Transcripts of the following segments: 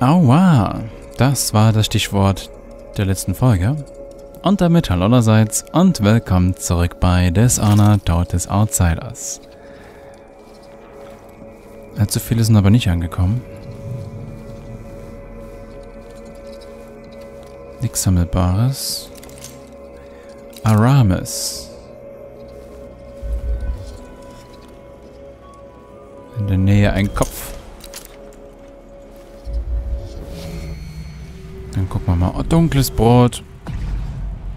Aua, das war das Stichwort der letzten Folge. Und damit hallo allerseits und willkommen zurück bei Dishonored, Tod des Outsiders. Allzu viele sind aber nicht angekommen. Nichts Sammelbares. Aramis. In der Nähe ein Kopf. Dann gucken wir mal. Oh, dunkles Brot.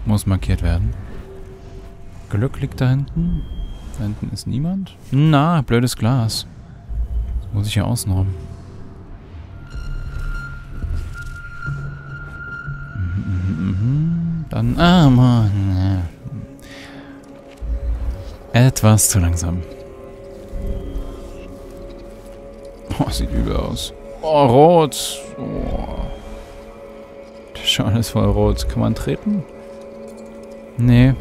Muss markiert werden. Glück liegt da hinten. Da hinten ist niemand. Na, blödes Glas. Das muss ich ja außen rum. Dann... Ah, Mann. Etwas zu langsam. Oh, sieht übel aus. Oh, rot. Oh. Der Schorn ist voll rot. Kann man treten? Nee.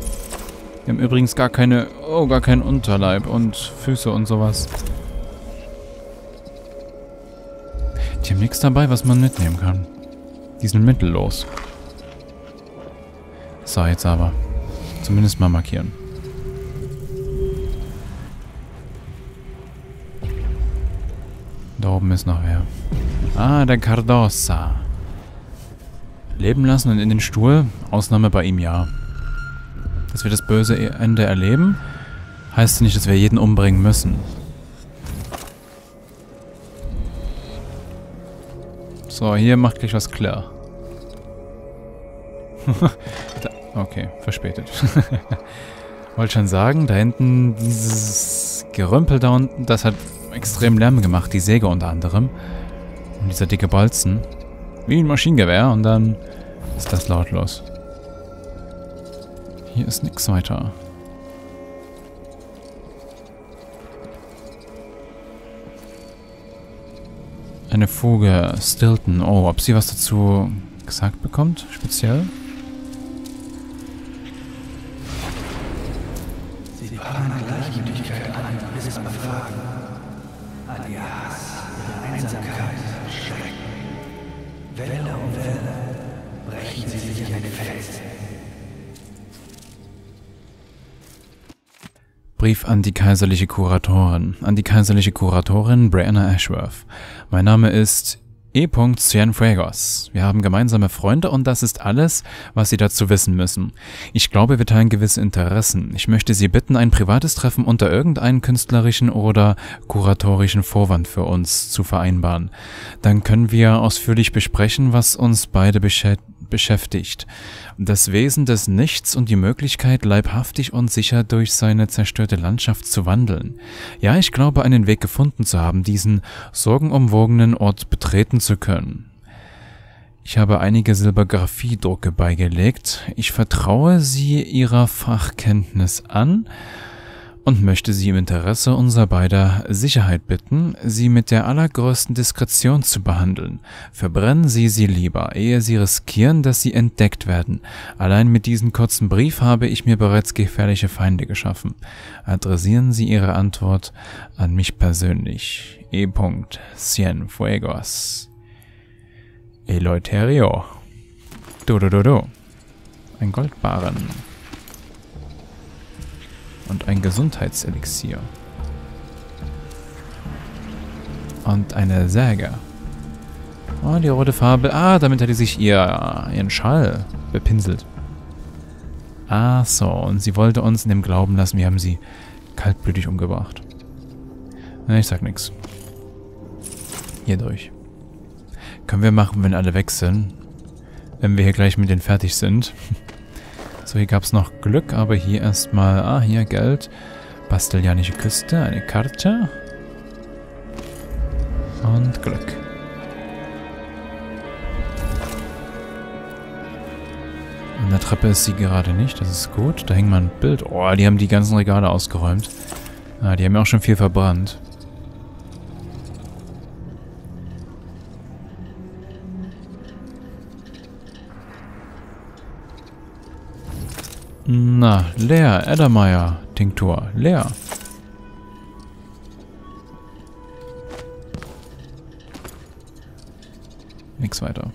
Wir haben übrigens gar keine... Oh, gar keinen Unterleib und Füße und sowas. Die haben nichts dabei, was man mitnehmen kann. Die sind mittellos. So, jetzt aber. Zumindest mal markieren. Da oben ist noch wer. Ah, der Cardosa. Leben lassen und in den Stuhl. Ausnahme bei ihm, ja. Dass wir das böse Ende erleben, heißt nicht, dass wir jeden umbringen müssen. So, hier macht gleich was klar. Okay, verspätet. Wollte schon sagen, da hinten dieses Gerümpel da unten, das hat extrem Lärm gemacht, die Säge unter anderem. Und dieser dicke Bolzen. Wie ein Maschinengewehr und dann ist das lautlos. Hier ist nichts weiter. Eine Fuge, Stilton. Oh, ob sie was dazu gesagt bekommt, speziell? Sie fangen an Gleichgültigkeit an, bis man fragen. An ihr Hass, ihre Einsamkeit, Schrecken. Welle um Welle brechen sie sich an den Felsen. Brief an die kaiserliche Kuratorin. An die kaiserliche Kuratorin Brianna Ashworth. Mein Name ist E. Cienfuegos. Wir haben gemeinsame Freunde und das ist alles, was Sie dazu wissen müssen. Ich glaube, wir teilen gewisse Interessen. Ich möchte Sie bitten, ein privates Treffen unter irgendeinen künstlerischen oder kuratorischen Vorwand für uns zu vereinbaren. Dann können wir ausführlich besprechen, was uns beide beschäftigt. Das Wesen des Nichts und die Möglichkeit, leibhaftig und sicher durch seine zerstörte Landschaft zu wandeln. Ja, ich glaube, einen Weg gefunden zu haben, diesen sorgenumwogenen Ort betreten zu können. Ich habe einige Silbergraphiedrucke beigelegt. Ich vertraue sie ihrer Fachkenntnis an und möchte sie im Interesse unserer beider Sicherheit bitten, sie mit der allergrößten Diskretion zu behandeln. Verbrennen Sie sie lieber, ehe Sie riskieren, dass sie entdeckt werden. Allein mit diesem kurzen Brief habe ich mir bereits gefährliche Feinde geschaffen. Adressieren Sie Ihre Antwort an mich persönlich. E. Cienfuegos. Eleuterio. Do. Ein Goldbarren. Und ein Gesundheitselixier. Und eine Säge. Oh, die rote Farbe. Ah, damit hat sie sich ihren Schall bepinselt. Ach so, und sie wollte uns in dem Glauben lassen, wir haben sie kaltblütig umgebracht. Na, ich sag nichts. Hier durch. Können wir machen, wenn alle weg sind. Wenn wir hier gleich mit denen fertig sind. So, hier gab es noch Glück, aber hier erstmal... Ah, hier Geld. Bastillianische Küste, eine Karte. Und Glück. An der Treppe ist sie gerade nicht, das ist gut. Da hängt mal ein Bild. Oh, die haben die ganzen Regale ausgeräumt. Ah, die haben ja auch schon viel verbrannt. Na, leer. Adamaya. Tinktur. Leer. Nichts weiter.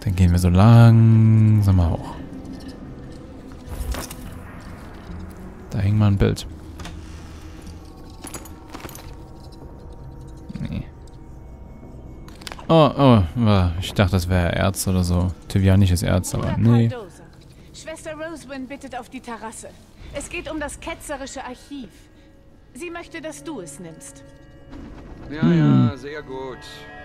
Dann gehen wir so langsam hoch. Da hing mal ein Bild. Nee. Oh, ich dachte, das wäre Erz oder so. Tivianisches Erz, aber nee. Cardosa. Schwester Rosewyn bittet auf die Terrasse. Es geht um das ketzerische Archiv. Sie möchte, dass du es nimmst. Ja, sehr gut.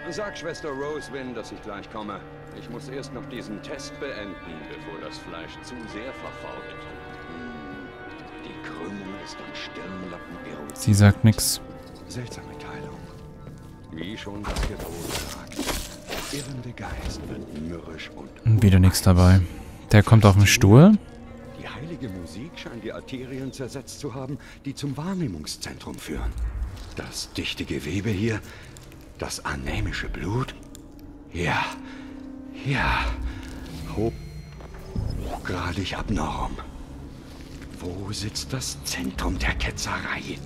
Sag Schwester Rosewyn, dass ich gleich komme. Ich muss erst noch diesen Test beenden, bevor das Fleisch zu sehr verfault. Die Krümmung ist am Stirnlappen gerollt. Sie sagt nichts. Seltsame Teilung. Wie schon das Gebot sagt. Irrende Geist wird mürrisch und wieder nichts dabei. Der kommt auf den Stuhl. Die heilige Musik scheint die Arterien zersetzt zu haben, die zum Wahrnehmungszentrum führen. Das dichte Gewebe hier, das anämische Blut. Ja, hochgradig abnorm. Wo sitzt das Zentrum der Ketzerei?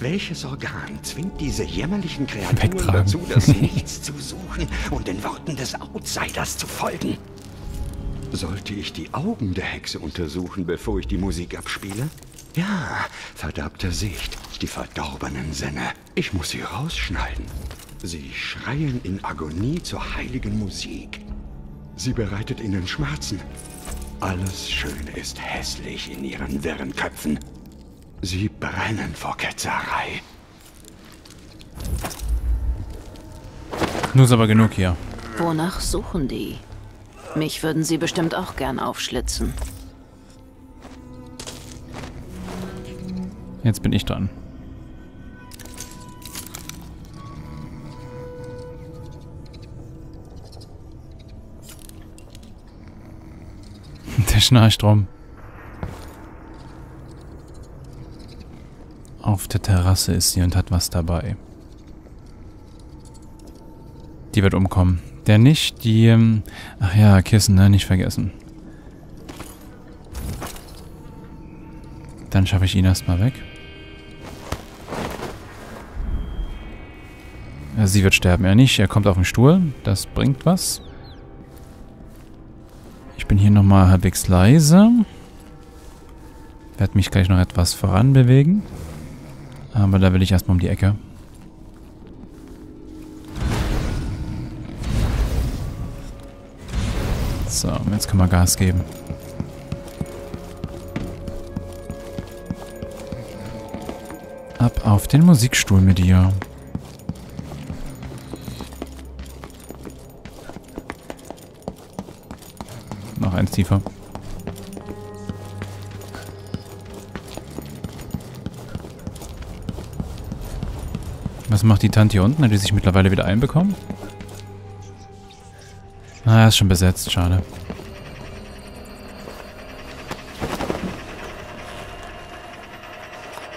Welches Organ zwingt diese jämmerlichen Kreaturen dazu, das Nichts zu suchen und den Worten des Outsiders zu folgen? Sollte ich die Augen der Hexe untersuchen, bevor ich die Musik abspiele? Ja, verdammte Sicht, die verdorbenen Sinne. Ich muss sie rausschneiden. Sie schreien in Agonie zur heiligen Musik. Sie bereitet ihnen Schmerzen. Alles Schöne ist hässlich in ihren wirren Köpfen. Sie brennen vor Ketzerei. Nun ist aber genug hier. Wonach suchen die? Mich würden sie bestimmt auch gern aufschlitzen. Jetzt bin ich dran. Der Schnarchtrom. Auf der Terrasse ist sie und hat was dabei. Die wird umkommen. Der nicht, die... Ach ja, Kissen, ne? Nicht vergessen. Dann schaffe ich ihn erstmal weg. Sie wird sterben, er nicht. Er kommt auf den Stuhl. Das bringt was. Ich bin hier nochmal halbwegs leise. Werde mich gleich noch etwas voran bewegen. Aber da will ich erstmal um die Ecke. So, jetzt kann man Gas geben. Ab auf den Musikstuhl mit dir. Noch eins tiefer. Was macht die Tante hier unten? Hat die sich mittlerweile wieder einbekommen? Ah, ist schon besetzt, schade.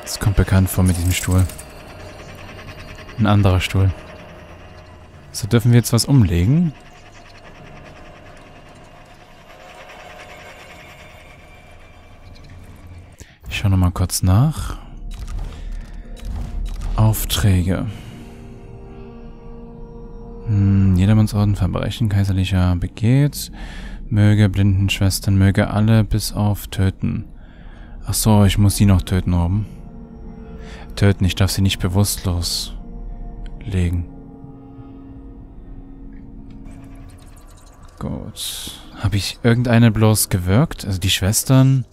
Das kommt bekannt vor mit diesem Stuhl. Ein anderer Stuhl. So, dürfen wir jetzt was umlegen? Ich schaue nochmal kurz nach. Aufträge. Jedermannsorden, Verbrechen, kaiserlicher begeht. Möge Blindenschwestern, möge alle bis auf töten. Ach so, ich muss sie noch töten oben. Töten, ich darf sie nicht bewusstlos legen. Gut. Habe ich irgendeine bloß gewirkt? Also die Schwestern,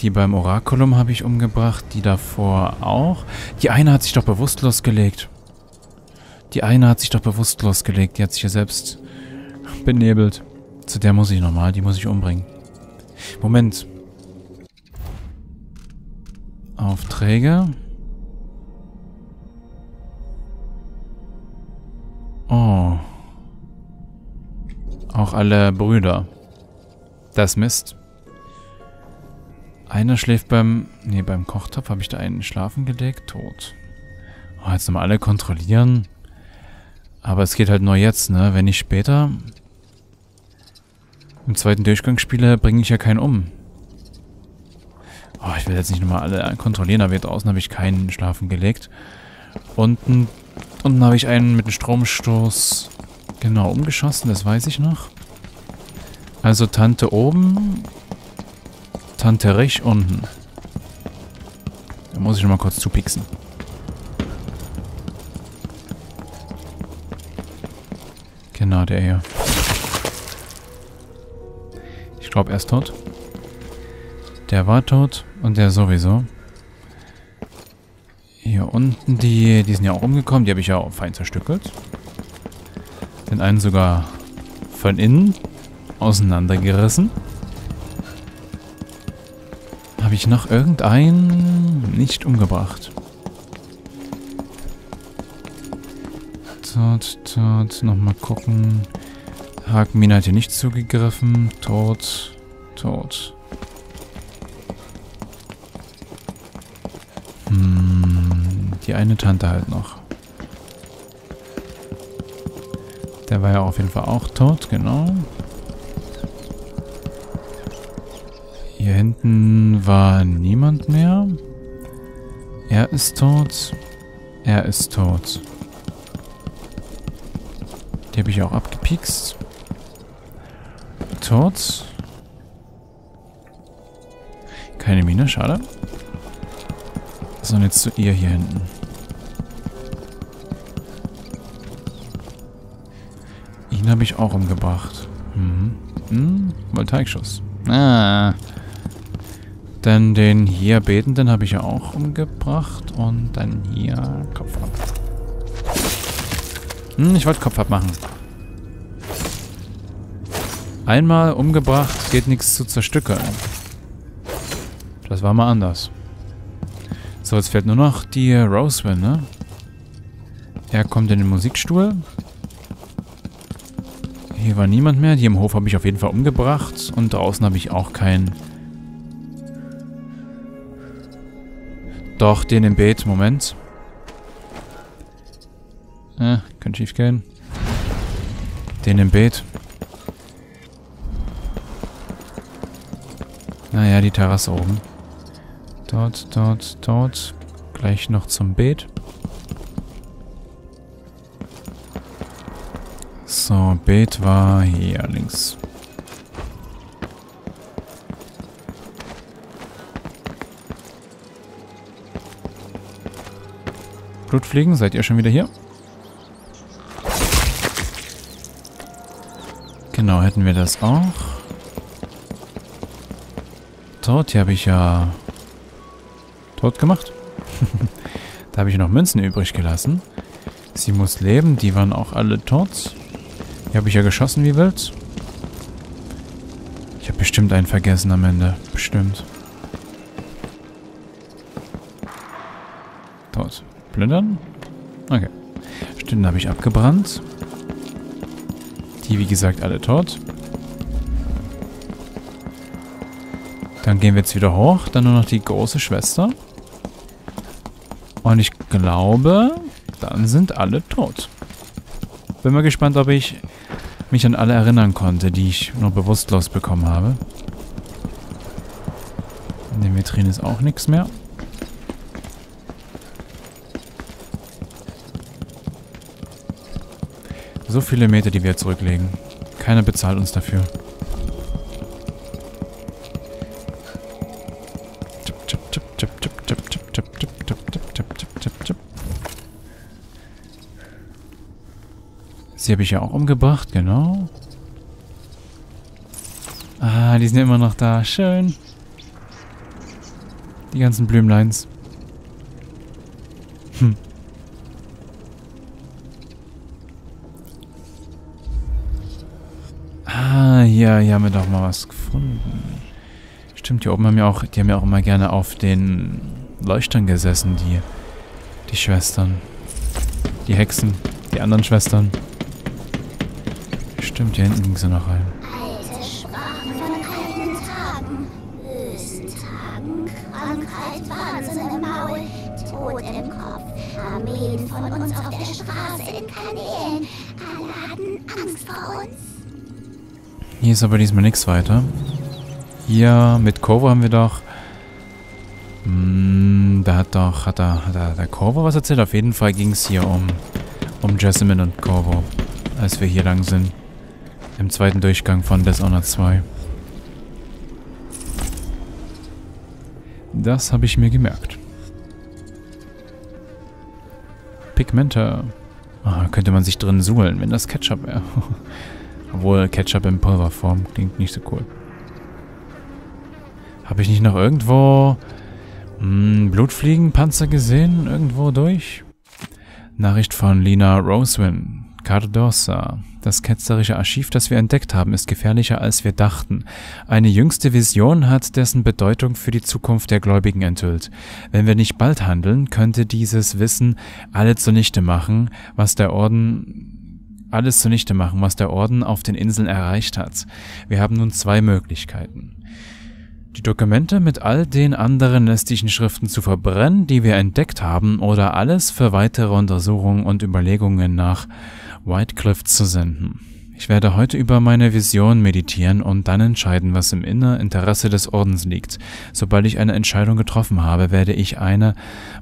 die beim Orakulum habe ich umgebracht, die davor auch. Die eine hat sich doch bewusstlos gelegt. Die hat sich ja selbst benebelt. Zu der muss ich nochmal, die muss ich umbringen. Moment. Aufträge. Oh. Auch alle Brüder. Das Mist. Einer schläft beim... Nee, beim Kochtopf habe ich da einen schlafen gelegt. Tot. Oh, jetzt nochmal alle kontrollieren. Aber es geht halt nur jetzt, ne? Wenn nicht später. Im zweiten Durchgang spiele, bringe ich ja keinen um. Oh, ich will jetzt nicht nochmal alle kontrollieren, aber hier draußen habe ich keinen schlafen gelegt. Unten Unten habe ich einen mit einem Stromstoß genau umgeschossen, das weiß ich noch. Also Tante oben, Tante rechts unten. Da muss ich nochmal kurz zupixen. Genau, der hier. Ich glaube, er ist tot. Der war tot und der sowieso. Hier unten, die sind ja auch umgekommen. Die habe ich ja auch fein zerstückelt. Den einen sogar von innen auseinandergerissen. Habe ich noch irgendeinen nicht umgebracht? Tot. Nochmal gucken. Hakenmine hat hier nicht zugegriffen. Tot. Die eine Tante halt noch. Der war ja auf jeden Fall auch tot, genau. Hier hinten war niemand mehr. Er ist tot. Die habe ich auch abgepiekst. Tot. Keine Mine, schade. So, und jetzt zu ihr hier hinten. Ihn habe ich auch umgebracht. Voltaikschuss. Dann den hier Betenden habe ich ja auch umgebracht. Und dann hier Kopf ab. Ich wollte Kopf ab machen. Einmal umgebracht, geht nichts zu zerstückeln. Das war mal anders. So, jetzt fehlt nur noch die Rosewyn, ne? Er kommt in den Musikstuhl. Hier war niemand mehr. Die im Hof habe ich auf jeden Fall umgebracht. Und draußen habe ich auch keinen. Doch, den im Beet. Moment. Kann schief gehen. Den im Beet. Naja, die Terrasse oben. Dort. Gleich noch zum Beet. So, Beet war hier links. Blutfliegen, seid ihr schon wieder hier? Genau, hätten wir das auch. Dort habe ich ja tot gemacht. Da habe ich noch Münzen übrig gelassen. Sie muss leben, die waren auch alle tot. Die habe ich ja geschossen wie wild. Ich habe bestimmt einen vergessen am Ende. Bestimmt. Tot. Plündern? Okay. Stimmt, habe ich abgebrannt. Die, wie gesagt, alle tot. Dann gehen wir jetzt wieder hoch. Dann nur noch die große Schwester. Und ich glaube, dann sind alle tot. Bin mal gespannt, ob ich mich an alle erinnern konnte, die ich nur bewusstlos bekommen habe. In den Vitrinen ist auch nichts mehr. So viele Meter, die wir zurücklegen. Keiner bezahlt uns dafür. Die habe ich ja auch umgebracht, genau. Ah, die sind ja immer noch da. Schön. Die ganzen Blümleins. Ah, hier haben wir doch mal was gefunden. Stimmt, hier oben haben wir auch, die haben ja auch immer gerne auf den Leuchtern gesessen, die Schwestern. Die Hexen, die anderen Schwestern. Stimmt, hier hinten ging sie noch rein. Alte Schwaben von alten Tagen. Wüstentagen, Krankheit, Wahnsinn im Maul, Tod im Kopf. Armeen von uns auf der Straße, in Kanälen. Alle hatten Angst vor uns. Hier ist aber diesmal nichts weiter. Hier mit Corvo haben wir doch... da hat der Corvo was erzählt. Auf jeden Fall ging es hier um um Jessamine und Corvo, als wir hier lang sind. Im zweiten Durchgang von Dishonored 2. Das habe ich mir gemerkt. Pigmente. Ah, könnte man sich drin suhlen, wenn das Ketchup wäre. Obwohl Ketchup in Pulverform klingt nicht so cool. Habe ich nicht noch irgendwo Blutfliegenpanzer gesehen? Irgendwo durch? Nachricht von Lina Rosewyn. Cardosa. Das ketzerische Archiv, das wir entdeckt haben, ist gefährlicher, als wir dachten. Eine jüngste Vision hat dessen Bedeutung für die Zukunft der Gläubigen enthüllt. Wenn wir nicht bald handeln, könnte dieses Wissen alles zunichte machen, was der Orden auf den Inseln erreicht hat. Wir haben nun zwei Möglichkeiten. Die Dokumente mit all den anderen lästigen Schriften zu verbrennen, die wir entdeckt haben, oder alles für weitere Untersuchungen und Überlegungen nach Whitecliff zu senden. Ich werde heute über meine Vision meditieren und dann entscheiden, was im inneren Interesse des Ordens liegt. Sobald ich eine Entscheidung getroffen habe, werde ich eine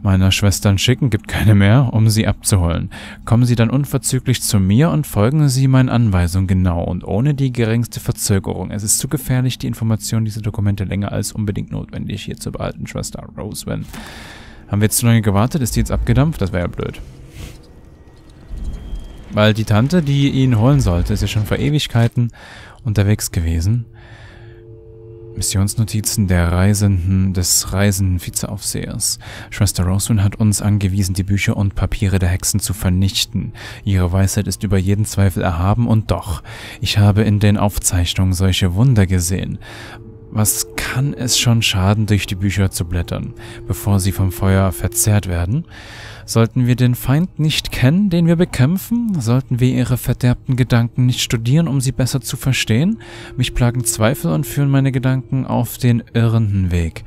meiner Schwestern schicken, gibt keine mehr, um sie abzuholen. Kommen Sie dann unverzüglich zu mir und folgen Sie meinen Anweisungen genau und ohne die geringste Verzögerung. Es ist zu gefährlich, die Informationen dieser Dokumente länger als unbedingt notwendig hier zu behalten, Schwester Rosewyn. Haben wir jetzt zu lange gewartet? Ist die jetzt abgedampft? Das wäre ja blöd. Weil die Tante, die ihn holen sollte, ist ja schon vor Ewigkeiten unterwegs gewesen. Missionsnotizen des reisenden Vizeaufsehers. Schwester Rosewyn hat uns angewiesen, die Bücher und Papiere der Hexen zu vernichten. Ihre Weisheit ist über jeden Zweifel erhaben und doch, ich habe in den Aufzeichnungen solche Wunder gesehen. Was kann es schon schaden, durch die Bücher zu blättern, bevor sie vom Feuer verzehrt werden? Sollten wir den Feind nicht kennen, den wir bekämpfen? Sollten wir ihre verderbten Gedanken nicht studieren, um sie besser zu verstehen? Mich plagen Zweifel und führen meine Gedanken auf den irrenden Weg.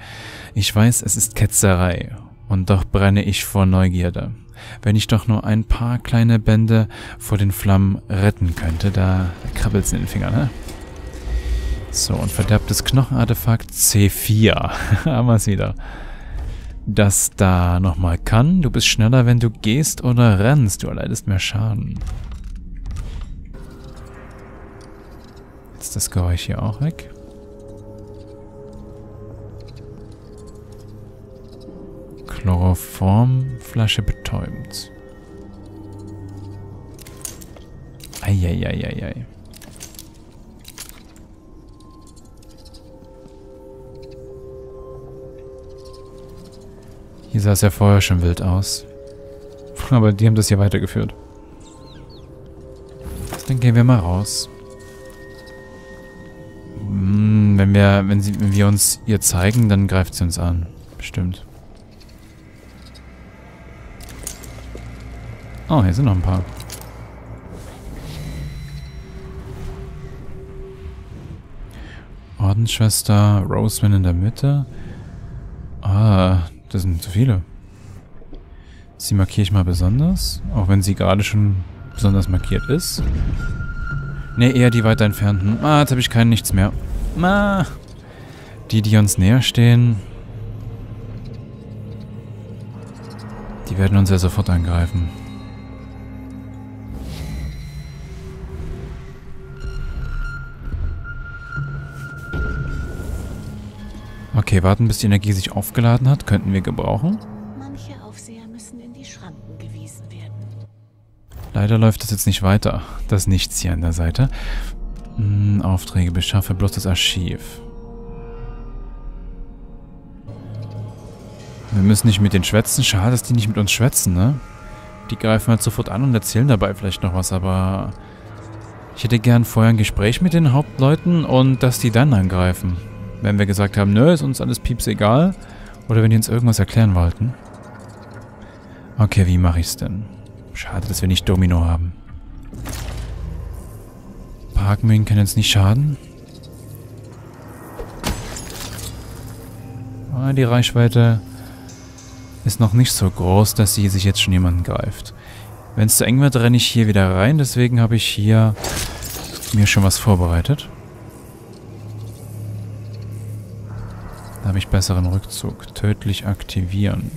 Ich weiß, es ist Ketzerei, und doch brenne ich vor Neugierde. Wenn ich doch nur ein paar kleine Bände vor den Flammen retten könnte, da krabbelt's in den Fingern, ne? So, und verderbtes Knochenartefakt C4. Haben wir es wieder. Das da nochmal kann. Du bist schneller, wenn du gehst oder rennst. Du erleidest mehr Schaden. Jetzt ist das Geräusch hier auch weg. Chloroformflasche betäubend. Eieieiei. Hier sah es ja vorher schon wild aus. Aber die haben das hier weitergeführt. Dann gehen wir mal raus. Wenn wir uns ihr zeigen, dann greift sie uns an. Bestimmt. Oh, hier sind noch ein paar. Ordensschwester Rosewyn in der Mitte. Ah, das sind zu viele. Sie markiere ich mal besonders, auch wenn sie gerade schon besonders markiert ist. Ne, eher die weiter entfernten. Ah, jetzt habe ich keinen nichts mehr. Ah, die uns näher stehen, die werden uns ja sofort angreifen. Okay, warten, bis die Energie sich aufgeladen hat. Könnten wir gebrauchen. Manche Aufseher müssen in die Schranken gewiesen werden. Leider läuft das jetzt nicht weiter. Das Nichts hier an der Seite. Aufträge beschaffe, bloß das Archiv. Wir müssen nicht mit den schwätzen. Schade, dass die nicht mit uns schwätzen, ne? Die greifen halt sofort an und erzählen dabei vielleicht noch was, aber ich hätte gern vorher ein Gespräch mit den Hauptleuten und dass die dann angreifen. Wenn wir gesagt haben, nö, ist uns alles pieps egal. Oder wenn die uns irgendwas erklären wollten. Okay, wie mache ich's denn? Schade, dass wir nicht Domino haben. Parkmühlen können uns nicht schaden. Ah, die Reichweite ist noch nicht so groß, dass sie sich jetzt schon jemanden greift. Wenn es zu eng wird, renne ich hier wieder rein. Deswegen habe ich hier mir schon was vorbereitet. Da habe ich besseren Rückzug. Tödlich aktivieren.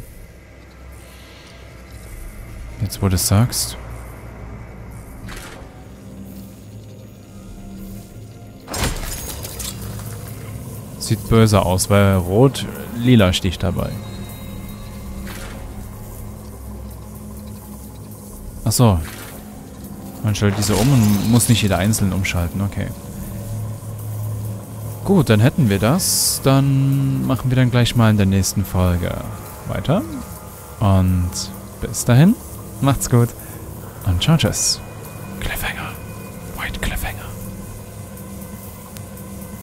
Jetzt, wo du es sagst. Sieht böse aus, weil rot-lila Stich dabei. Achso. Man stellt diese um und muss nicht jeder einzeln umschalten, okay. Gut, dann hätten wir das. Dann machen wir dann gleich mal in der nächsten Folge weiter. Und bis dahin, macht's gut und ciao, tschüss. Cliffhanger.